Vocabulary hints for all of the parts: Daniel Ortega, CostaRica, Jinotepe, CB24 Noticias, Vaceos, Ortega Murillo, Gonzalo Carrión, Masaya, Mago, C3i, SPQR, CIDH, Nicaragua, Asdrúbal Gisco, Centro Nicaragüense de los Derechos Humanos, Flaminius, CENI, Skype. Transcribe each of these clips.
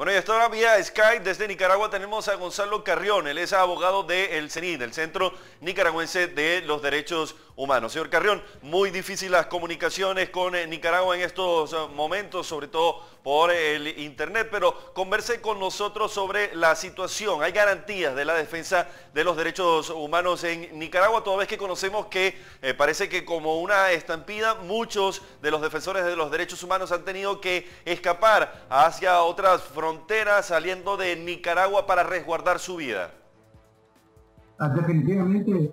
Bueno, y hasta ahora vía Skype desde Nicaragua tenemos a Gonzalo Carrión. Él es abogado del CENI, del Centro Nicaragüense de los Derechos Humanos. Señor Carrión, muy difícil las comunicaciones con Nicaragua en estos momentos, sobre todo por el internet, pero converse con nosotros sobre la situación. ¿Hay garantías de la defensa de los derechos humanos en Nicaragua? Toda vez que conocemos que parece que como una estampida, muchos de los defensores de los derechos humanos han tenido que escapar hacia otras fronteras, saliendo de Nicaragua para resguardar su vida. Definitivamente,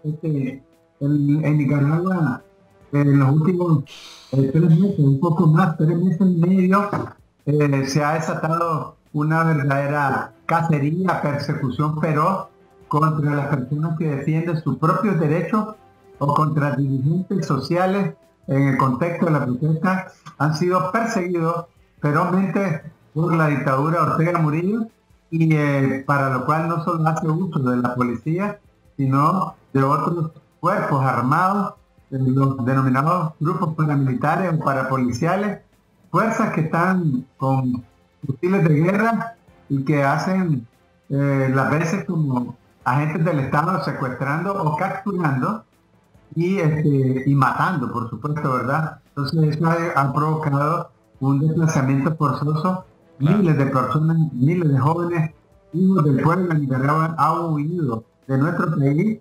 en Nicaragua, en los últimos 3 meses, un poco más, 3 meses y medio, se ha desatado una verdadera cacería, persecución feroz contra las personas que defienden sus propios derechos o contra dirigentes sociales. En el contexto de la protesta han sido perseguidos ferozmente por la dictadura Ortega Murillo, y para lo cual no solo hace uso de la policía, sino de otros cuerpos armados, los denominados grupos paramilitares o parapoliciales, fuerzas que están con fusiles de guerra y que hacen las veces como agentes del Estado, secuestrando o capturando y matando, por supuesto, ¿verdad? Entonces eso ha provocado un desplazamiento forzoso. Miles de personas, miles de jóvenes, hijos del pueblo de Nicaragua han huido de nuestro país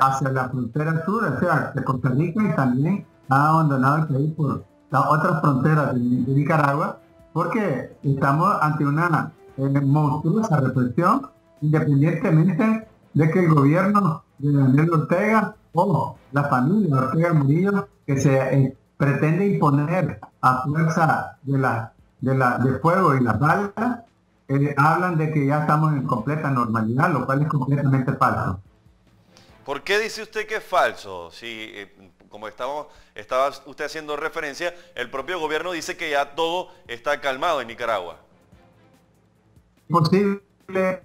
hacia la frontera sur, o sea, de Costa Rica, y también han abandonado el país por las otras fronteras de Nicaragua, porque estamos ante una monstruosa represión, independientemente de que el gobierno de Daniel Ortega o la familia de Ortega Murillo, que se pretende imponer a fuerza de fuego y las balas, hablan de que ya estamos en completa normalidad, lo cual es completamente falso. ¿Por qué dice usted que es falso? Si, como estaba usted haciendo referencia, el propio gobierno dice que ya todo está calmado en Nicaragua. Imposible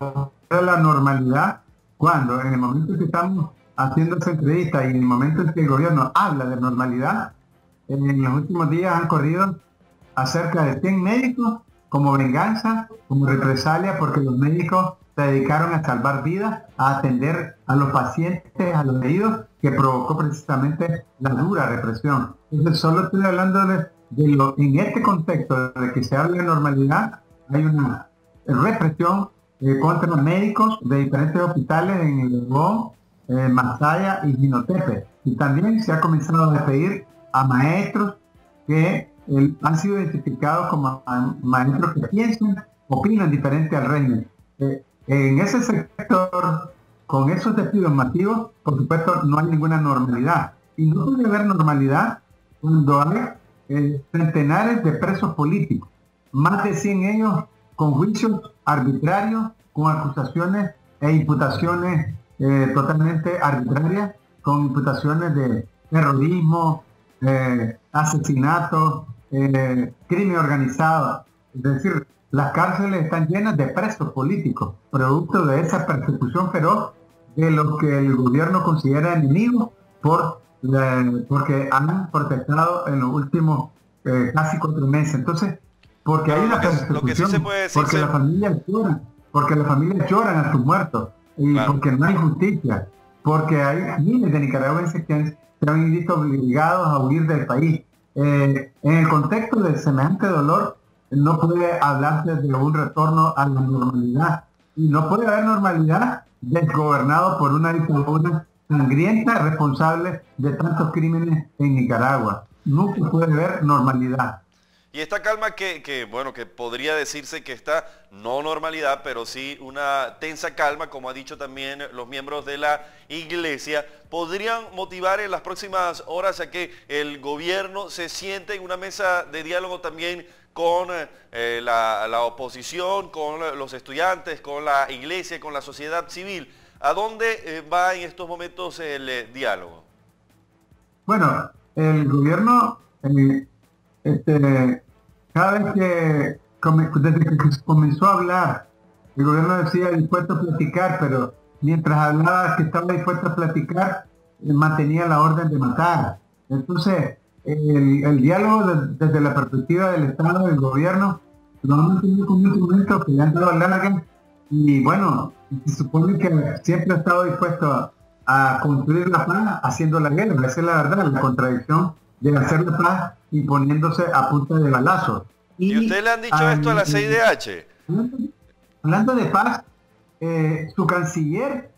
la normalidad cuando en el momento que estamos haciendo esa entrevista y en el momento en que el gobierno habla de normalidad, en los últimos días han corrido acerca de 100 médicos como venganza, como represalia, porque los médicos se dedicaron a salvar vidas, a atender a los pacientes, a los heridos, que provocó precisamente la dura represión. Entonces solo estoy hablando de en este contexto de que se habla de normalidad, hay una represión contra los médicos de diferentes hospitales en el Lebón, Masaya y Jinotepe. Y también se ha comenzado a despedir a maestros que han sido identificados como maestros que piensan, opinan diferente al régimen. En ese sector, con esos despidos masivos, por supuesto no hay ninguna normalidad. Y no puede haber normalidad cuando hay centenares de presos políticos, más de 100 ellos con juicios arbitrarios, con acusaciones e imputaciones totalmente arbitrarias, con imputaciones de terrorismo, asesinatos, crimen organizado. Es decir, las cárceles están llenas de presos políticos, producto de esa persecución feroz de los que el gobierno considera enemigos porque han protestado en los últimos casi 4 meses. Entonces, porque hay una persecución, sí porque las familias lloran, a sus muertos, y porque no hay justicia, porque hay miles de nicaragüenses que se han visto obligados a huir del país. En el contexto de semejante dolor no puede hablarse de un retorno a la normalidad, y no puede haber normalidad desgobernado por una dictadura sangrienta responsable de tantos crímenes en Nicaragua. Nunca puede haber normalidad. Y esta calma que podría decirse que está, no normalidad, pero sí una tensa calma, como ha dicho también los miembros de la Iglesia, podrían motivar en las próximas horas a que el gobierno se siente en una mesa de diálogo también con la oposición, con los estudiantes, con la Iglesia, con la sociedad civil. ¿A dónde va en estos momentos el diálogo? Bueno, el gobierno... cada vez que comenzó a hablar, el gobierno decía dispuesto a platicar, pero mientras hablaba que estaba dispuesto a platicar, mantenía la orden de matar. Entonces, el diálogo desde la perspectiva del Estado, del gobierno, lo han mantenido como un instrumento que le han dado al Gallagher, y bueno, se supone que siempre ha estado dispuesto a construir la paz haciendo la guerra. Esa es la verdad, la contradicción de hacer la paz y poniéndose a punta de balazo. ¿Y ustedes le han dicho esto a la CIDH? Hablando de paz, su canciller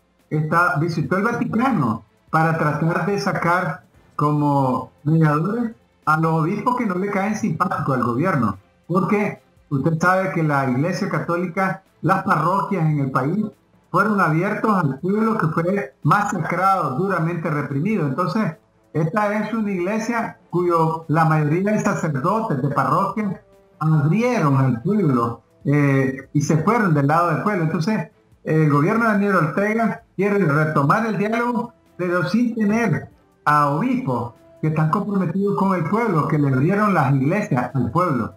visitó el Vaticano para tratar de sacar como mediadores a los obispos que no le caen simpáticos al gobierno, porque usted sabe que la Iglesia Católica, las parroquias en el país fueron abiertos al pueblo que fue masacrado, duramente reprimido. Entonces, esta es una iglesia cuyo la mayoría de sacerdotes de parroquias abrieron al pueblo y se fueron del lado del pueblo. Entonces, el gobierno de Daniel Ortega quiere retomar el diálogo, pero sin tener a obispos que están comprometidos con el pueblo, que le abrieron las iglesias al pueblo.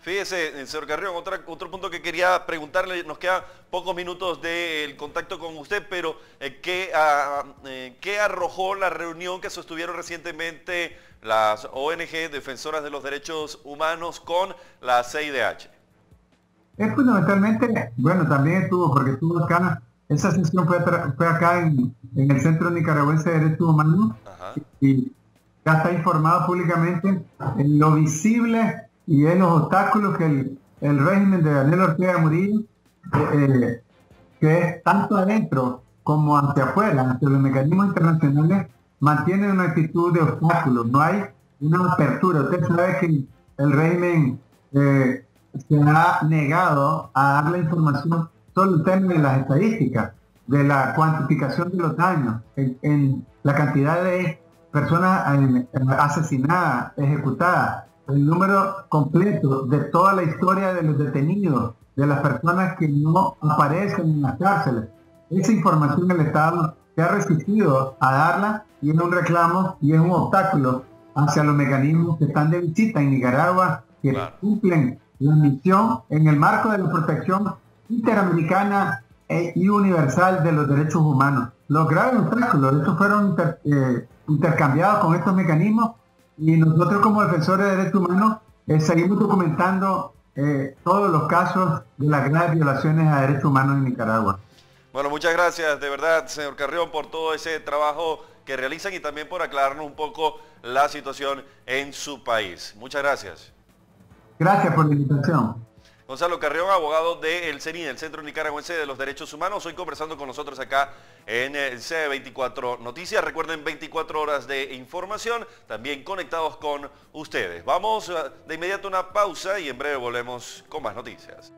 Fíjese, señor Carrión, otro punto que quería preguntarle, nos quedan pocos minutos del contacto con usted, pero ¿qué arrojó la reunión que sostuvieron recientemente las ONG Defensoras de los Derechos Humanos con la CIDH? Es fundamentalmente, bueno, también estuvo, porque estuvo acá, esa sesión fue acá en el Centro Nicaragüense de Derechos Humanos. Ajá. Y ya está informado públicamente en lo visible y en los obstáculos que el régimen de Daniel Ortega Murillo, que es tanto adentro como hacia afuera, hacia los mecanismos internacionales, mantiene una actitud de obstáculos. No hay una apertura. Usted sabe que el régimen se ha negado a dar la información sobre el tema de las estadísticas, de la cuantificación de los daños, en la cantidad de personas asesinadas, ejecutadas, el número completo de toda la historia de los detenidos, de las personas que no aparecen en las cárceles. Esa información el Estado se ha resistido a darla, y es un reclamo y es un obstáculo hacia los mecanismos que están de visita en Nicaragua, que cumplen la misión en el marco de la protección interamericana y universal de los derechos humanos. Los graves obstáculos, estos fueron intercambiados con estos mecanismos. Y nosotros como defensores de derechos humanos seguimos documentando todos los casos de las graves violaciones a derechos humanos en Nicaragua. Bueno, muchas gracias de verdad, señor Carrión, por todo ese trabajo que realizan y también por aclararnos un poco la situación en su país. Muchas gracias. Gracias por la invitación. Gonzalo Carrión, abogado del CENI, el Centro Nicaragüense de los Derechos Humanos, hoy conversando con nosotros acá en el CB24 Noticias. Recuerden, 24 horas de información, también conectados con ustedes. Vamos de inmediato a una pausa y en breve volvemos con más noticias.